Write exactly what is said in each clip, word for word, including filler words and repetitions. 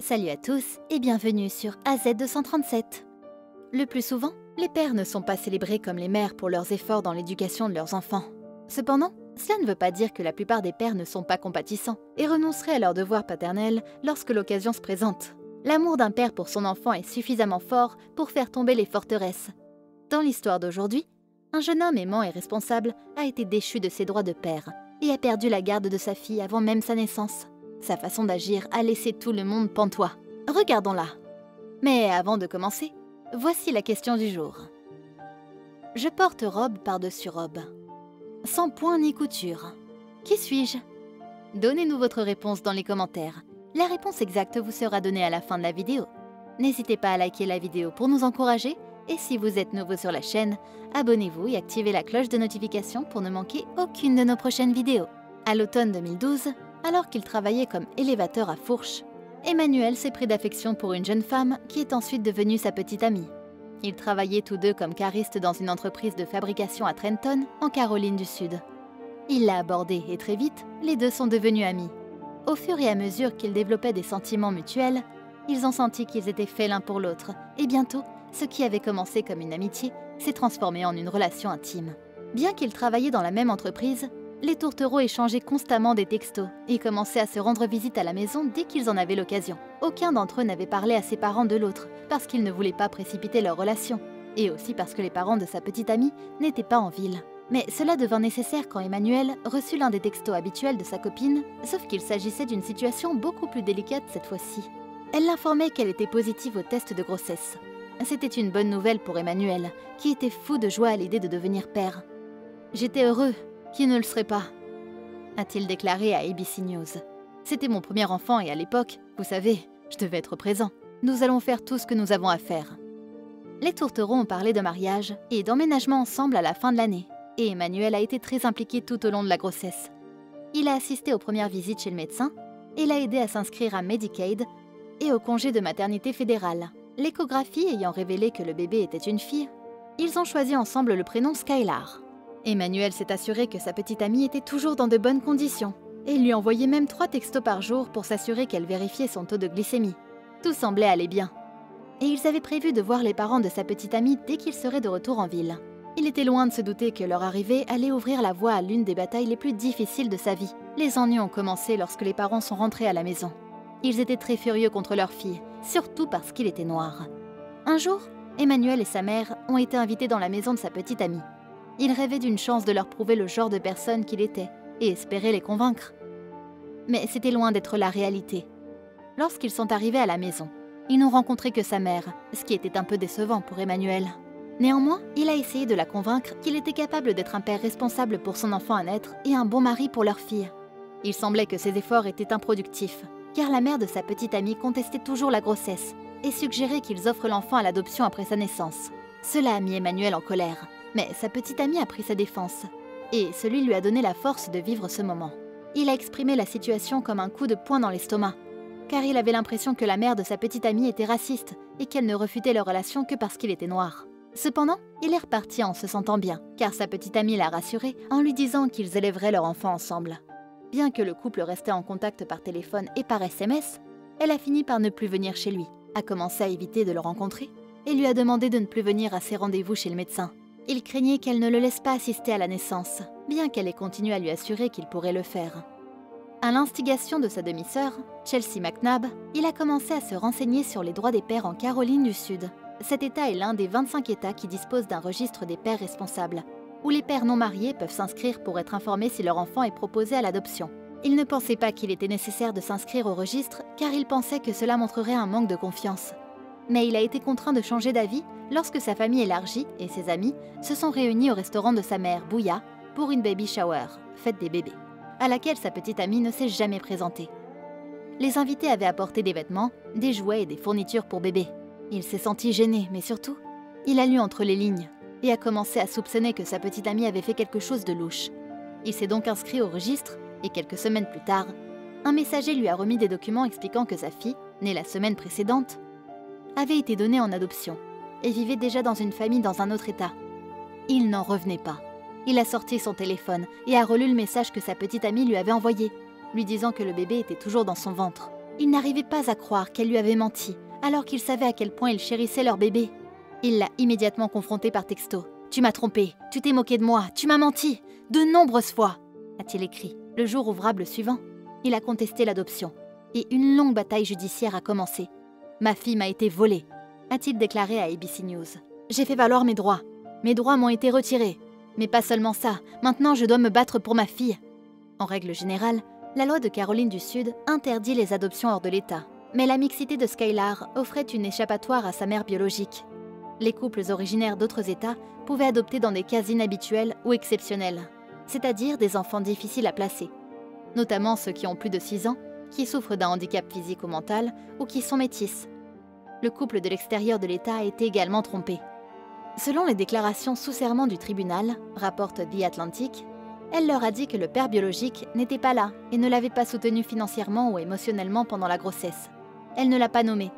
Salut à tous et bienvenue sur A Z deux cent trente-sept. Le plus souvent, les pères ne sont pas célébrés comme les mères pour leurs efforts dans l'éducation de leurs enfants. Cependant, cela ne veut pas dire que la plupart des pères ne sont pas compatissants et renonceraient à leurs devoirs paternels lorsque l'occasion se présente. L'amour d'un père pour son enfant est suffisamment fort pour faire tomber les forteresses. Dans l'histoire d'aujourd'hui, un jeune homme aimant et responsable a été déchu de ses droits de père et a perdu la garde de sa fille avant même sa naissance. Sa façon d'agir a laissé tout le monde pantois. Regardons-la. Mais avant de commencer, voici la question du jour. Je porte robe par-dessus robe. Sans point ni couture. Qui suis-je? Donnez-nous votre réponse dans les commentaires. La réponse exacte vous sera donnée à la fin de la vidéo. N'hésitez pas à liker la vidéo pour nous encourager. Et si vous êtes nouveau sur la chaîne, abonnez-vous et activez la cloche de notification pour ne manquer aucune de nos prochaines vidéos. À l'automne deux mille douze, alors qu'il travaillait comme élévateur à Fourche, Emmanuel s'est pris d'affection pour une jeune femme qui est ensuite devenue sa petite amie. Ils travaillaient tous deux comme caristes dans une entreprise de fabrication à Trenton, en Caroline du Sud. Il l'a abordée et très vite, les deux sont devenus amis. Au fur et à mesure qu'ils développaient des sentiments mutuels, ils ont senti qu'ils étaient faits l'un pour l'autre, et bientôt, ce qui avait commencé comme une amitié s'est transformé en une relation intime. Bien qu'ils travaillaient dans la même entreprise, les tourtereaux échangeaient constamment des textos et commençaient à se rendre visite à la maison dès qu'ils en avaient l'occasion. Aucun d'entre eux n'avait parlé à ses parents de l'autre parce qu'ils ne voulaient pas précipiter leur relation et aussi parce que les parents de sa petite amie n'étaient pas en ville. Mais cela devint nécessaire quand Emmanuel reçut l'un des textos habituels de sa copine, sauf qu'il s'agissait d'une situation beaucoup plus délicate cette fois-ci. Elle l'informait qu'elle était positive au test de grossesse. C'était une bonne nouvelle pour Emmanuel, qui était fou de joie à l'idée de devenir père. « J'étais heureux, qui ne le serait pas ?» a-t-il déclaré à A B C News. « C'était mon premier enfant et à l'époque, vous savez, je devais être présent. Nous allons faire tout ce que nous avons à faire. » Les tourtereaux ont parlé de mariage et d'emménagement ensemble à la fin de l'année. Et Emmanuel a été très impliqué tout au long de la grossesse. Il a assisté aux premières visites chez le médecin et l'a aidé à s'inscrire à Medicaid et au congé de maternité fédérale. L'échographie ayant révélé que le bébé était une fille, ils ont choisi ensemble le prénom Skylar. Emmanuel s'est assuré que sa petite amie était toujours dans de bonnes conditions et lui envoyait même trois textos par jour pour s'assurer qu'elle vérifiait son taux de glycémie. Tout semblait aller bien. Et ils avaient prévu de voir les parents de sa petite amie dès qu'ils seraient de retour en ville. Il était loin de se douter que leur arrivée allait ouvrir la voie à l'une des batailles les plus difficiles de sa vie. Les ennuis ont commencé lorsque les parents sont rentrés à la maison. Ils étaient très furieux contre leur fille, surtout parce qu'il était noir. Un jour, Emmanuel et sa mère ont été invités dans la maison de sa petite amie. Ils rêvaient d'une chance de leur prouver le genre de personne qu'il était et espéraient les convaincre. Mais c'était loin d'être la réalité. Lorsqu'ils sont arrivés à la maison, ils n'ont rencontré que sa mère, ce qui était un peu décevant pour Emmanuel. Néanmoins, il a essayé de la convaincre qu'il était capable d'être un père responsable pour son enfant à naître et un bon mari pour leur fille. Il semblait que ses efforts étaient improductifs, car la mère de sa petite amie contestait toujours la grossesse et suggérait qu'ils offrent l'enfant à l'adoption après sa naissance. Cela a mis Emmanuel en colère, mais sa petite amie a pris sa défense, et celui lui a donné la force de vivre ce moment. Il a exprimé la situation comme un coup de poing dans l'estomac, car il avait l'impression que la mère de sa petite amie était raciste et qu'elle ne refutait leur relation que parce qu'il était noir. Cependant, il est reparti en se sentant bien, car sa petite amie l'a rassuré en lui disant qu'ils élèveraient leur enfant ensemble. Bien que le couple restait en contact par téléphone et par S M S, elle a fini par ne plus venir chez lui, a commencé à éviter de le rencontrer et lui a demandé de ne plus venir à ses rendez-vous chez le médecin. Il craignait qu'elle ne le laisse pas assister à la naissance, bien qu'elle ait continué à lui assurer qu'il pourrait le faire. À l'instigation de sa demi-sœur, Chelsea McNabb, il a commencé à se renseigner sur les droits des pères en Caroline du Sud. Cet État est l'un des vingt-cinq États qui disposent d'un registre des pères responsables, où les pères non mariés peuvent s'inscrire pour être informés si leur enfant est proposé à l'adoption. Ils ne pensaient pas qu'il était nécessaire de s'inscrire au registre car ils pensaient que cela montrerait un manque de confiance. Mais il a été contraint de changer d'avis lorsque sa famille élargie et ses amis se sont réunis au restaurant de sa mère, Bouya, pour une baby shower, fête des bébés, à laquelle sa petite amie ne s'est jamais présentée. Les invités avaient apporté des vêtements, des jouets et des fournitures pour bébé. Il s'est senti gêné, mais surtout, il a lu entre les lignes et a commencé à soupçonner que sa petite amie avait fait quelque chose de louche. Il s'est donc inscrit au registre, et quelques semaines plus tard, un messager lui a remis des documents expliquant que sa fille, née la semaine précédente, avait été donnée en adoption, et vivait déjà dans une famille dans un autre état. Il n'en revenait pas. Il a sorti son téléphone et a relu le message que sa petite amie lui avait envoyé, lui disant que le bébé était toujours dans son ventre. Il n'arrivait pas à croire qu'elle lui avait menti, alors qu'il savait à quel point il chérissait leur bébé. Il l'a immédiatement confrontée par texto. « Tu m'as trompée, tu t'es moquée de moi, tu m'as menti, de nombreuses fois !» a-t-il écrit, le jour ouvrable suivant. Il a contesté l'adoption, et une longue bataille judiciaire a commencé. « Ma fille m'a été volée », a-t-il déclaré à A B C News. « J'ai fait valoir mes droits. Mes droits m'ont été retirés. Mais pas seulement ça, maintenant je dois me battre pour ma fille. » En règle générale, la loi de Caroline du Sud interdit les adoptions hors de l'État. Mais la mixité de Skylar offrait une échappatoire à sa mère biologique. Les couples originaires d'autres États pouvaient adopter dans des cas inhabituels ou exceptionnels, c'est-à-dire des enfants difficiles à placer, notamment ceux qui ont plus de six ans, qui souffrent d'un handicap physique ou mental, ou qui sont métisses. Le couple de l'extérieur de l'État a été également trompé. Selon les déclarations sous serment du tribunal, rapporte The Atlantic, elle leur a dit que le père biologique n'était pas là et ne l'avait pas soutenu financièrement ou émotionnellement pendant la grossesse. Elle ne l'a pas nommé,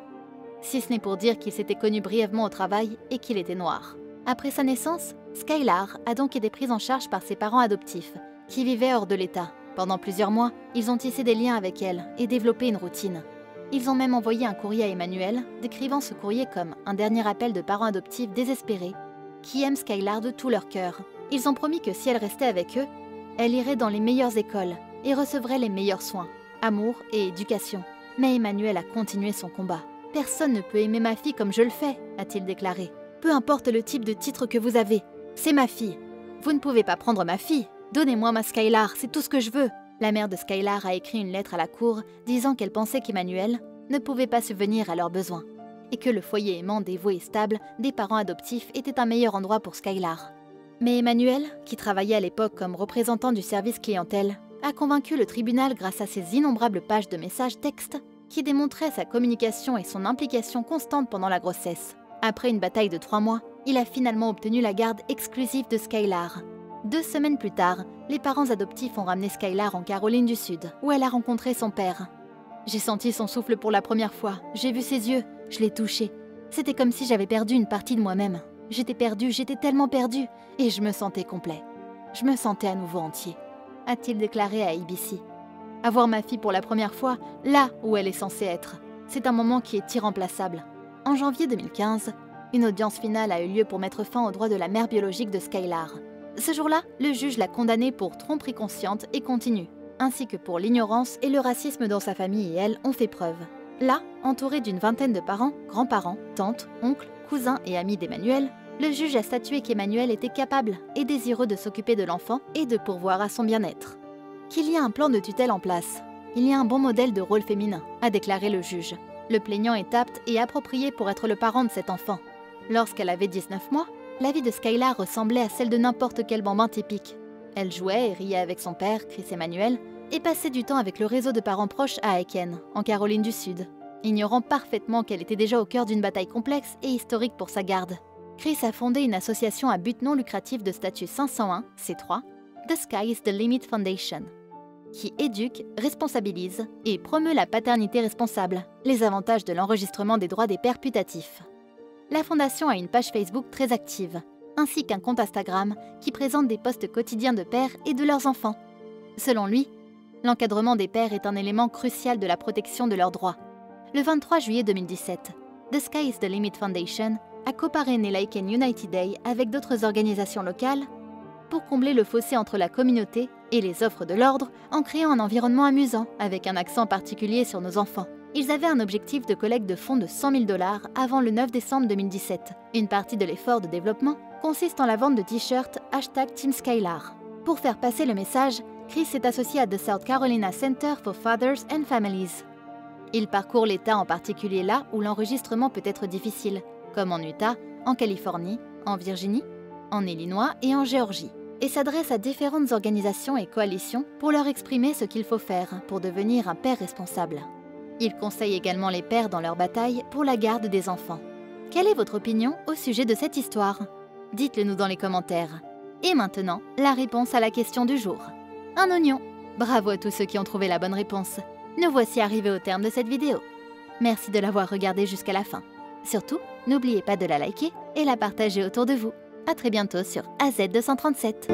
si ce n'est pour dire qu'il s'était connu brièvement au travail et qu'il était noir. Après sa naissance, Skylar a donc été prise en charge par ses parents adoptifs, qui vivaient hors de l'État. Pendant plusieurs mois, ils ont tissé des liens avec elle et développé une routine. Ils ont même envoyé un courrier à Emmanuel, décrivant ce courrier comme un dernier appel de parents adoptifs désespérés, qui aiment Skylar de tout leur cœur. Ils ont promis que si elle restait avec eux, elle irait dans les meilleures écoles et recevrait les meilleurs soins, amour et éducation. Mais Emmanuel a continué son combat. « Personne ne peut aimer ma fille comme je le fais », a-t-il déclaré. « Peu importe le type de titre que vous avez, c'est ma fille. Vous ne pouvez pas prendre ma fille. Donnez-moi ma Skylar, c'est tout ce que je veux. » La mère de Skylar a écrit une lettre à la cour disant qu'elle pensait qu'Emmanuel ne pouvait pas subvenir à leurs besoins et que le foyer aimant, dévoué et stable des parents adoptifs était un meilleur endroit pour Skylar. Mais Emmanuel, qui travaillait à l'époque comme représentant du service clientèle, a convaincu le tribunal grâce à ses innombrables pages de messages textes qui démontraient sa communication et son implication constante pendant la grossesse. Après une bataille de trois mois, il a finalement obtenu la garde exclusive de Skylar. Deux semaines plus tard, les parents adoptifs ont ramené Skylar en Caroline du Sud, où elle a rencontré son père. « J'ai senti son souffle pour la première fois, j'ai vu ses yeux, je l'ai touché. C'était comme si j'avais perdu une partie de moi-même. J'étais perdue, j'étais tellement perdue, et je me sentais complet. Je me sentais à nouveau entier », a-t-il déclaré à A B C. « Avoir ma fille pour la première fois, là où elle est censée être, c'est un moment qui est irremplaçable. » En janvier deux mille quinze, une audience finale a eu lieu pour mettre fin aux droits de la mère biologique de Skylar. Ce jour-là, le juge l'a condamnée pour tromperie consciente et continue, ainsi que pour l'ignorance et le racisme dont sa famille et elle ont fait preuve. Là, entouré d'une vingtaine de parents, grands-parents, tantes, oncles, cousins et amis d'Emmanuel, le juge a statué qu'Emmanuel était capable et désireux de s'occuper de l'enfant et de pourvoir à son bien-être. Qu'il y a un plan de tutelle en place, il y a un bon modèle de rôle féminin, a déclaré le juge. Le plaignant est apte et approprié pour être le parent de cet enfant. Lorsqu'elle avait dix-neuf mois, la vie de Skylar ressemblait à celle de n'importe quel bambin typique. Elle jouait et riait avec son père, Chris Emmanuel, et passait du temps avec le réseau de parents proches à Aiken, en Caroline du Sud, ignorant parfaitement qu'elle était déjà au cœur d'une bataille complexe et historique pour sa garde. Chris a fondé une association à but non lucratif de statut cinq cent un C trois, The Sky is the Limit Foundation, qui éduque, responsabilise et promeut la paternité responsable, les avantages de l'enregistrement des droits des pères putatifs. La fondation a une page Facebook très active, ainsi qu'un compte Instagram qui présente des posts quotidiens de pères et de leurs enfants. Selon lui, l'encadrement des pères est un élément crucial de la protection de leurs droits. Le vingt-trois juillet deux mille dix-sept, The Sky is the Limit Foundation a coparrainé l'Aiken United Day avec d'autres organisations locales pour combler le fossé entre la communauté et les offres de l'ordre en créant un environnement amusant avec un accent particulier sur nos enfants. Ils avaient un objectif de collecte de fonds de cent mille dollars avant le neuf décembre deux mille dix-sept. Une partie de l'effort de développement consiste en la vente de t-shirts hashtag Team Skylar. Pour faire passer le message, Chris s'est associé à The South Carolina Center for Fathers and Families. Il parcourt l'État, en particulier là où l'enregistrement peut être difficile, comme en Utah, en Californie, en Virginie, en Illinois et en Géorgie, et s'adresse à différentes organisations et coalitions pour leur exprimer ce qu'il faut faire pour devenir un père responsable. Il conseille également les pères dans leur bataille pour la garde des enfants. Quelle est votre opinion au sujet de cette histoire? Dites-le nous dans les commentaires. Et maintenant, la réponse à la question du jour. Un oignon. Bravo à tous ceux qui ont trouvé la bonne réponse. Nous voici arrivés au terme de cette vidéo. Merci de l'avoir regardée jusqu'à la fin. Surtout, n'oubliez pas de la liker et la partager autour de vous. À très bientôt sur A Z deux cent trente-sept.